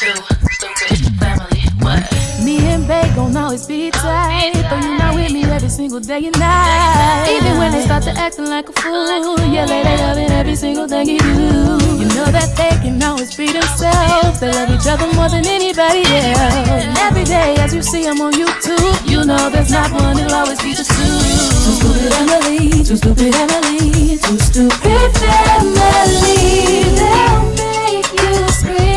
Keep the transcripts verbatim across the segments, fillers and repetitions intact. Too Stupid family. What? Me and Bae gon' always be tight. Though you not with me every single day and night. Even when they start to acting like a fool, yeah, they loving every single thing you do. You know that they can always be themselves. They love each other more than anybody else. And every day as you see them on YouTube, you know there's not one, it'll always be the two. Too stupid Emily, too stupid Emily, too stupid family. They'll make you scream.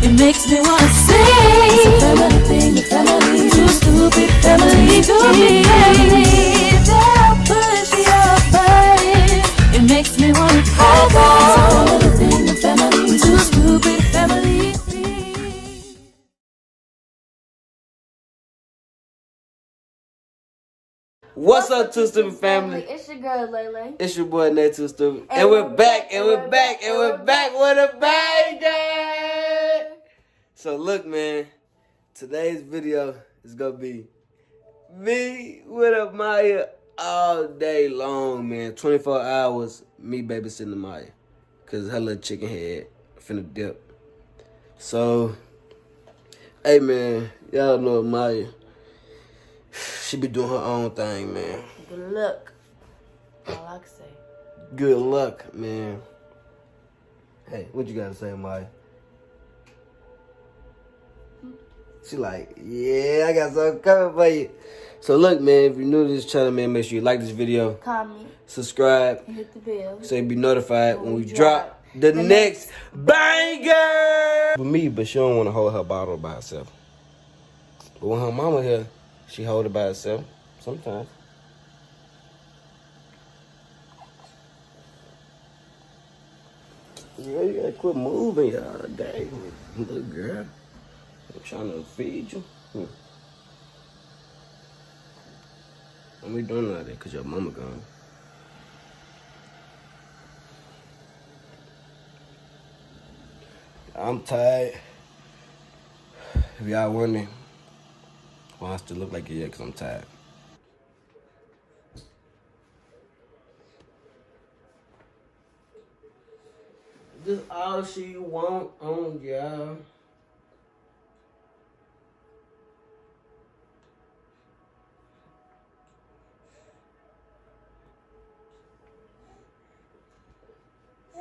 It makes me wanna sing. It's a family thing, a family. Too stupid family, too stupid family. They'll push your body. It makes me wanna cry. It's a family thing, a family. Too stupid family. What's up, Too Stupid family? It's your girl, LayLay. It's your boy, Nate Too Stupid. And we're back, and we're back, and we're back with a banger! So look, man, today's video is gonna be me with Amiya all day long, man. twenty-four hours, me babysitting Amiya. Cause her little chicken head finna dip. So, hey, man, y'all know Amiya. She be doing her own thing, man. Good luck. All I can say. Good luck, man. Hey, what you gotta say, Maya? She like, yeah, I got something coming for you. So look, man, if you're new to this channel, man, make sure you like this video. Comment. Subscribe. And hit the bell. So you be notified when, when we drop, drop the, the next, next banger. For me, but she don't want to hold her bottle by herself. But when her mama here, she hold it by herself sometimes. Yeah, you gotta quit moving y'all day. Little girl. I'm trying to feed you. Hmm. And we doing all that because your mama gone. I'm tired. If y'all wondering. Well, I still look like it yet because I'm tired. This all she want on y'all.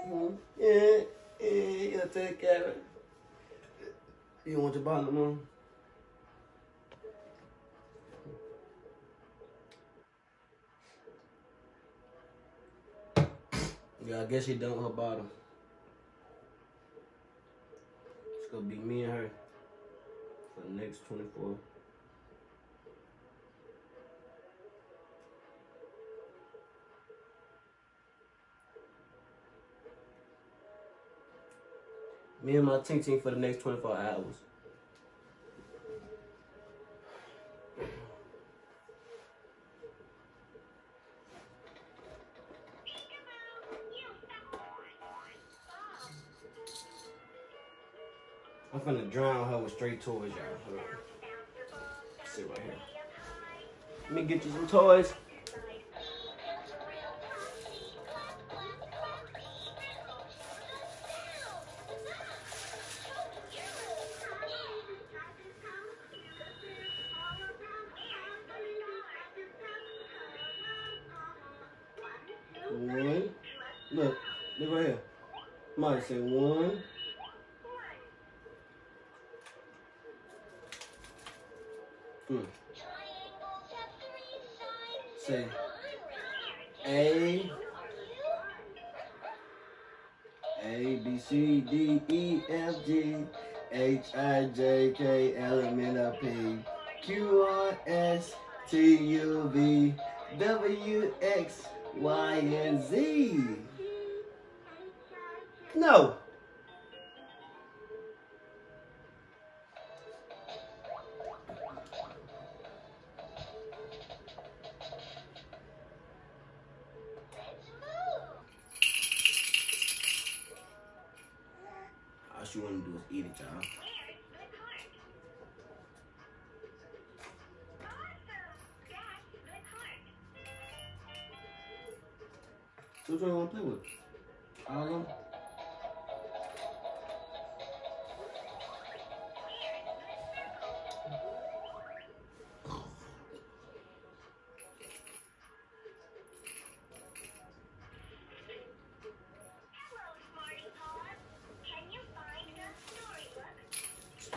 Mm-hmm. Yeah, yeah, you gotta take care of it. You want your bottle, Mom? Yeah, I guess she dumped her bottom. It's gonna be me and her for the next twenty-four. Me and my ting ting for the next twenty-four hours. I'm finna drown her with straight toys, y'all. Hold on. Sit right here. Let me get you some toys. One. Look. Look right here. Might say one. Hmm. Say A A B C D E F G H I J K L M N O P Q R S T U V W X Y and Z. No. You want to do is eat it, y'all. Which one you want to play with? All of them?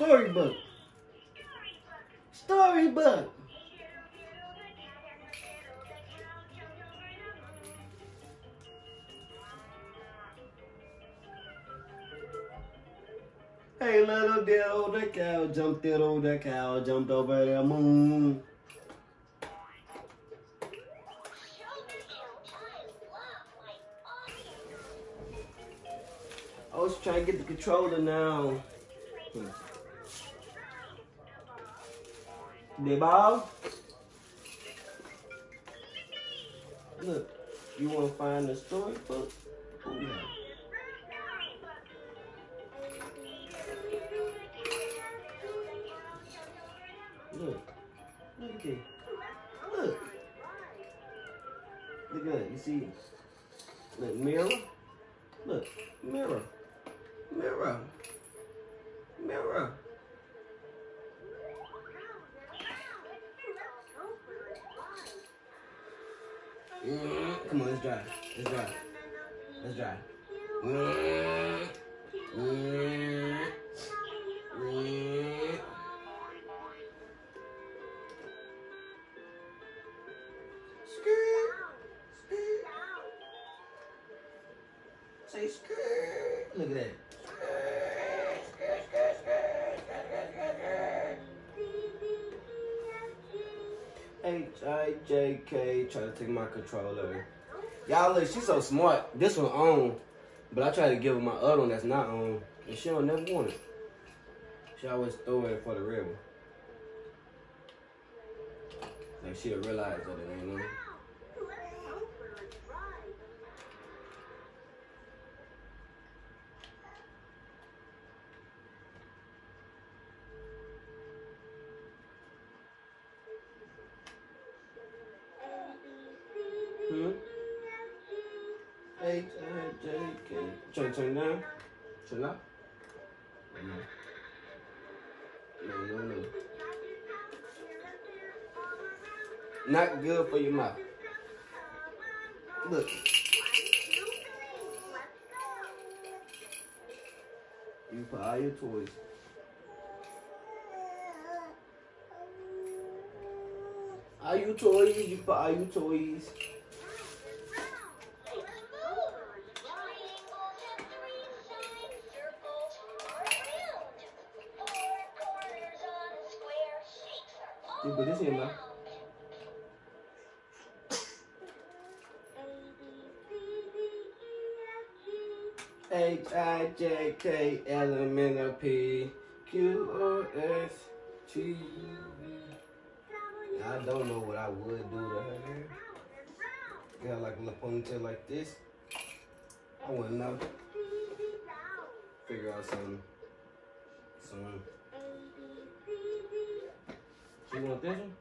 Storybook. Storybook. Hey, little deal, the cow jumped it on the cow, jumped over the moon. I was trying to get the controller now. They ball? Look, you want to find the storybook? Oh, yeah. Look, look at it. Look. Look at it, you see? Look, mirror. Look, mirror. Mirror. Mirror. Mm-hmm. Come on, let's drive. Let's drive. Let's drive. Mm-hmm. Mm-hmm. Skirt. Skirt. Say skirt. Look at that. H I J K, try to take my controller. Y'all look, she's so smart. This one on, but I try to give her my other one that's not on, and she don't never want it. She always throw it for the real one. Like she'll realize that it ain't on. H I J K. Try to turn it down? Turn it up? No. No, no, no. Not good for your mouth. Look. You put all your toys. All your toys, you put all your toys. You put this in now. H I J K L M N O P Q O S T I don't know what I would do to her hair. Got like a ponytail like this. I wouldn't know. Figure out something. Something. You want this one?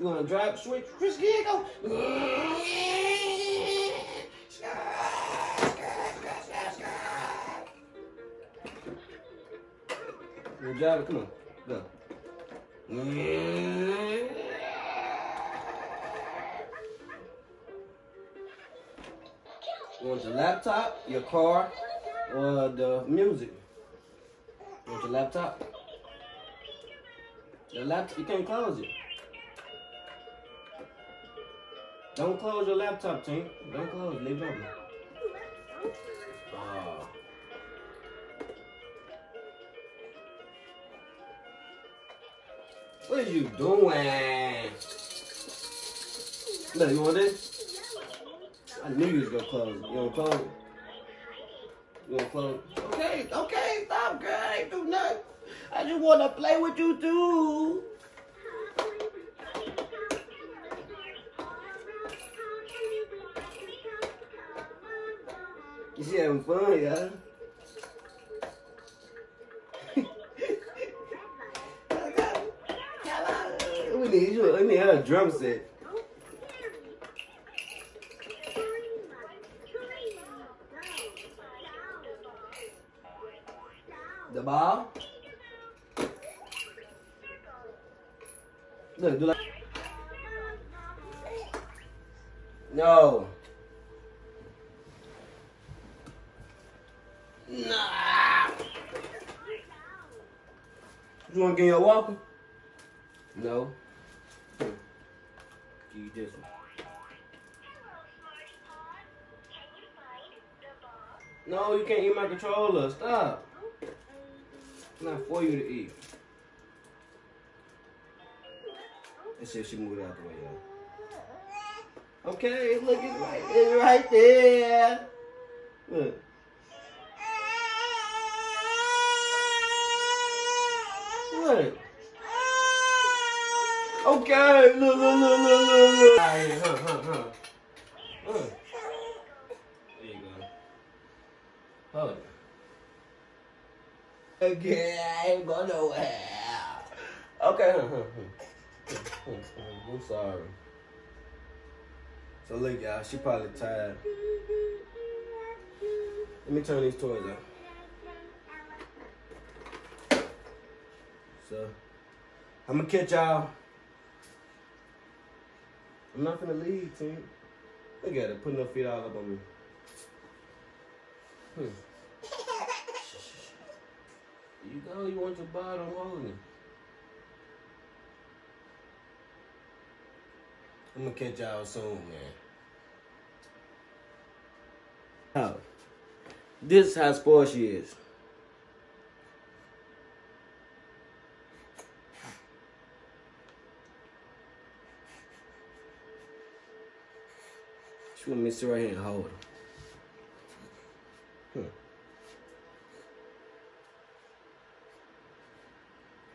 You want to drive switch? Frisky, here go! You drive it? Come on. Go. You want your laptop, your car, Uh, the music. With the laptop. The laptop, you can't close it. Don't close your laptop, team. Don't close it. Leave it open. Oh. What are you doing? Look, you want this? I knew you was gonna close it. You don't close it. You want to close? Okay, okay, stop, girl. I ain't do nothing. I just want to play with you, too. You see, having fun, y'all. We need you. We need a drum set. The ball. Look, do like. No. Nah. You want to get your walker? No. Give you this one. No, you can't eat my controller. Stop. It's not for you to eat. Let's see if she moved out the way, y'all. Okay, look, it's right, it's right there. Look. Look. Okay, look, look, look, look, look, look. All right, huh, huh, huh. Look. There you go. Hold it. Okay, I ain't going nowhere. Okay, huh, huh, huh. I'm sorry. So look, y'all, she probably tired. Let me turn these toys out. So I'ma catch y'all. I'm not gonna leave, team. Look at her putting her feet all up on me. Hmm. You go, you want your bottom holding. I'm gonna catch y'all soon, man. Oh, this is how spoiled she is. She want me to sit right here and hold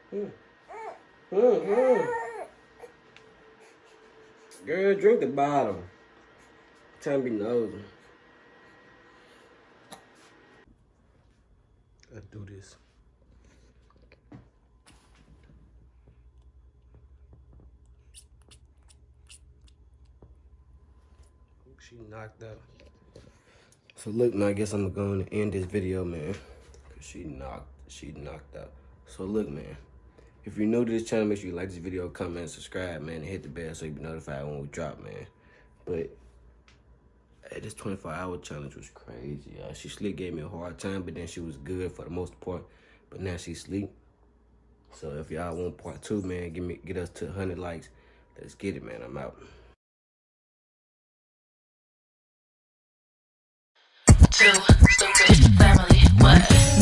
her. Hmm. Hmm. Hmm. Hmm. Girl, drink the bottle. It's time to be nosy. Let's do this. She knocked out. So look, man, I guess I'm going to end this video, man. Cause she knocked, she knocked out. So look, man. If you're new to this channel, make sure you like this video, comment, subscribe, man, and hit the bell so you be notified when we drop, man. But hey, this twenty-four hour challenge was crazy, y'all. She sleep gave me a hard time, but then she was good for the most part. But now she sleep. So if y'all want part two, man, give me get us to one hundred likes. Let's get it, man. I'm out. Two stupid family.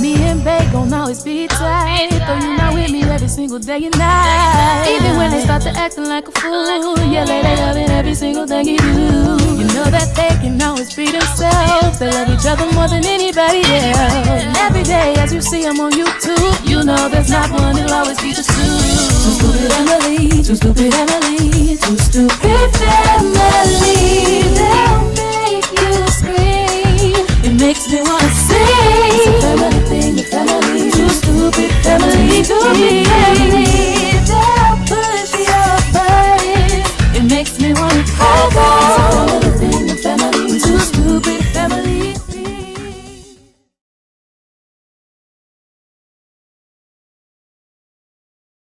Me and Bae gon' always be tight. Though you not with me every single day and night. Even when they start to actin' like a fool, yeah, they loving every single thing you do. You know that they can always be themselves. They love each other more than anybody else. And every day as you see them on YouTube, you know there's not one, it'll always be just two. Too stupid Emily, too stupid Emily.